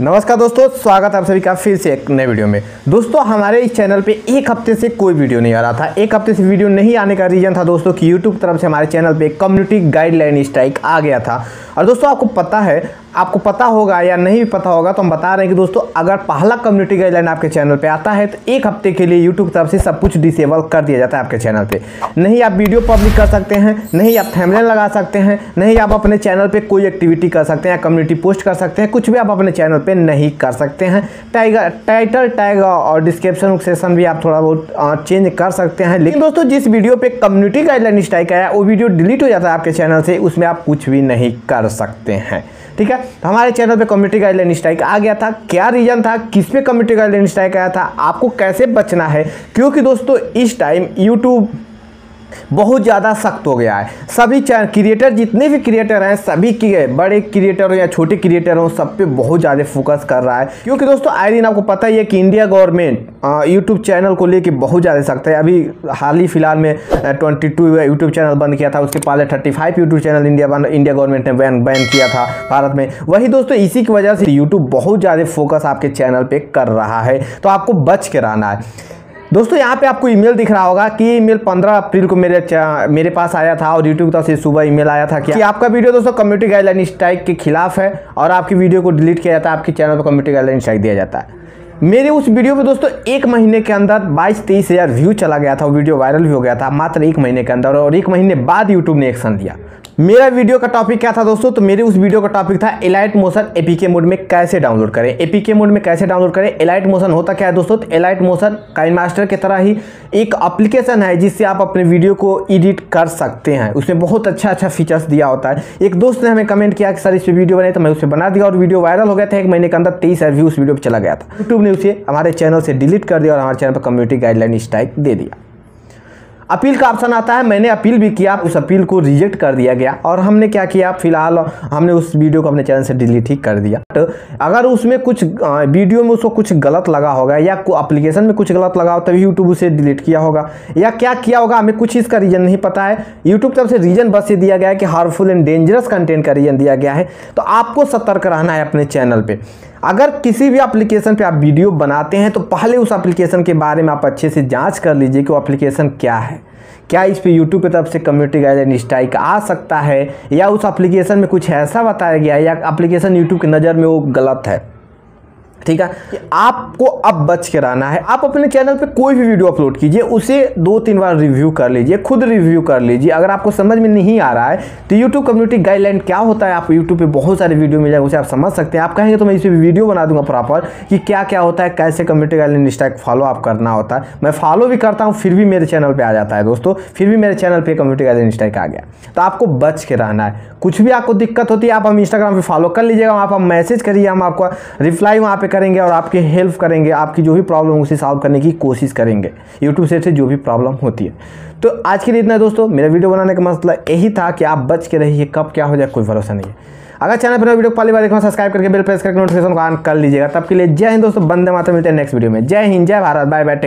नमस्कार दोस्तों, स्वागत है आप सभी का फिर से एक नए वीडियो में। दोस्तों हमारे इस चैनल पे एक हफ्ते से कोई वीडियो नहीं आ रहा था। एक हफ्ते से वीडियो नहीं आने का रीज़न था दोस्तों कि YouTube तरफ से हमारे चैनल पे कम्युनिटी गाइडलाइन स्ट्राइक आ गया था। और दोस्तों आपको पता होगा या नहीं भी पता होगा तो हम बता रहे हैं कि दोस्तों अगर पहला कम्युनिटी गाइडलाइन आपके चैनल पे आता है तो एक हफ्ते के लिए यूट्यूब तरफ से सब कुछ डिसेबल कर दिया जाता है आपके चैनल पे। नहीं आप वीडियो पब्लिक कर सकते हैं, नहीं आप थंबनेल लगा सकते हैं, नहीं आप अपने चैनल पे कोई एक्टिविटी कर सकते हैं या कम्युनिटी पोस्ट कर सकते हैं, कुछ भी आप अपने चैनल पर नहीं कर सकते हैं। टाइटल टैग और डिस्क्रिप्शन सेक्शन भी आप थोड़ा बहुत चेंज कर सकते हैं। लेकिन दोस्तों जिस वीडियो पर कम्युनिटी गाइडलाइन स्ट्राइक आया वो वीडियो डिलीट हो जाता है आपके चैनल से, उसमें आप कुछ भी नहीं कर सकते हैं। ठीक है, तो हमारे चैनल पे कम्युनिटी गाइडलाइन स्ट्राइक आ गया था। क्या रीज़न था, किस पे कम्युनिटी गाइडलाइन स्ट्राइक आया था, आपको कैसे बचना है, क्योंकि दोस्तों इस टाइम यूट्यूब बहुत ज़्यादा सख्त हो गया है। सभी क्रिएटर, जितने भी क्रिएटर हैं, सभी के बड़े क्रिएटर हो या छोटे क्रिएटर हो, सब पे बहुत ज़्यादा फोकस कर रहा है। क्योंकि दोस्तों आए दिन आपको पता ही है कि इंडिया गवर्नमेंट यूट्यूब चैनल को लेके बहुत ज़्यादा सख्त है। अभी हाल ही फिलहाल में 22 यूट्यूब चैनल बंद किया था, उसके पहले 35 यूट्यूब चैनल इंडिया गवर्नमेंट ने बैन किया था भारत में। वही दोस्तों इसी की वजह से यूट्यूब बहुत ज़्यादा फोकस आपके चैनल पर कर रहा है, तो आपको बच के रहना है। दोस्तों यहाँ पे आपको ईमेल दिख रहा होगा कि ईमेल 15 अप्रैल को मेरे पास आया था और यूट्यूब की तरफ से सुबह ईमेल आया था कि आपका वीडियो दोस्तों कम्युनिटी गाइडलाइन स्ट्राइक के खिलाफ है और आपकी वीडियो को डिलीट किया जाता है, आपके चैनल पर कम्युनिटी गाइडलाइन स्ट्राइक दिया जाता है। मेरे उस वीडियो पे दोस्तों एक महीने के अंदर 22-23 हज़ार व्यू चला गया था, वो वीडियो वायरल भी हो गया था मात्र एक महीने के अंदर। और एक महीने बाद यूट्यूब ने एक्शन लिया। मेरा वीडियो का टॉपिक क्या था दोस्तों, तो मेरे उस वीडियो का टॉपिक था एलाइट मोशन एपीके मोड में कैसे डाउनलोड करें। एपीके मोड में कैसे डाउनलोड करें, एलाइट मोशन होता क्या है दोस्तों, तो एलाइट मोशन काइन मास्टर की तरह ही एक एप्लीकेशन है जिससे आप अपने वीडियो को एडिट कर सकते हैं। उसमें बहुत अच्छा फीचर्स दिया होता है। एक दोस्त ने हमें कमेंट किया कि सर इस पर वीडियो बनाई, तो मैं उससे बना दिया और वीडियो वायरल हो गया था। एक महीने के अंदर 23 हज़ार व्यू उस वीडियो पर चला गया था। यूट्यूब ने उसे हमारे चैनल से डिलीट कर दिया और हमारे चैनल पर कम्युनिटी गाइडलाइन स्ट्राइक दे दिया। अपील का ऑप्शन आता है, मैंने अपील भी किया, उस अपील को रिजेक्ट कर दिया गया। और हमने क्या किया, फिलहाल हमने उस वीडियो को अपने चैनल से डिलीट ही कर दिया। तो अगर उसमें कुछ वीडियो में उसको कुछ गलत लगा होगा या एप्लीकेशन में कुछ गलत लगा हो तभी यूट्यूब उसे डिलीट किया होगा या क्या किया होगा, हमें कुछ इसका रीज़न नहीं पता है। यूट्यूब तरफ से रीज़न बस ये दिया गया है कि हार्मफुल एंड डेंजरस कंटेंट का रीज़न दिया गया है। तो आपको सतर्क रहना है अपने चैनल पर। अगर किसी भी एप्लीकेशन पे आप वीडियो बनाते हैं तो पहले उस एप्लीकेशन के बारे में आप अच्छे से जांच कर लीजिए कि वो एप्लीकेशन क्या है, क्या इस पे यूट्यूब की तरफ से कम्युनिटी गाइडलाइन स्ट्राइक आ सकता है या उस एप्लीकेशन में कुछ ऐसा बताया गया है या एप्लीकेशन यूट्यूब की नज़र में वो गलत है। ठीक है, आपको अब बच के रहना है। आप अपने चैनल पे कोई भी वीडियो अपलोड कीजिए, उसे 2-3 बार रिव्यू कर लीजिए, खुद रिव्यू कर लीजिए। अगर आपको समझ में नहीं आ रहा है तो YouTube कम्युनिटी गाइडलाइन क्या होता है, आप YouTube पे बहुत सारे वीडियो मिल जाएंगे, उसे आप समझ सकते हैं। आप कहेंगे तो मैं इसे वीडियो बना दूंगा प्रॉपर कि क्या क्या होता है, कैसे कम्युनिटी गाइडलाइन स्ट्राइक फॉलो आप करना होता है। मैं फॉलो भी करता हूँ, फिर भी मेरे चैनल पर आ जाता है दोस्तों, फिर भी मेरे चैनल पर कम्युनिटी गाइडलाइन स्ट्राइक आ गया। तो आपको बच के रहना है। कुछ भी आपको दिक्कत होती है आप हम Instagram पर फॉलो कर लीजिएगा, आप मैसेज करिए, हम आपको रिप्लाई वहाँ पर करेंगे और आपकी हेल्प करेंगे, आपकी जो भी प्रॉब्लम है उसे सॉल्व करने की कोशिश करेंगे यूट्यूब से जो भी प्रॉब्लम होती है। तो आज के लिए इतना है दोस्तों। मेरा वीडियो बनाने का मसला यही था कि आप बच के रहिए, कब क्या हो जाए कोई भरोसा नहीं है। अगर चैनल पर वीडियो पहली बार देखना सब्सक्राइब करके बेल प्रेस करके नोटिफिकेशन को ऑन कर लीजिएगा। तब के लिए जय हिंद दोस्तों, बंदे मातरम। मिलते हैं नेक्स्ट वीडियो में। जय हिंद, जय भारत, बाय बाय।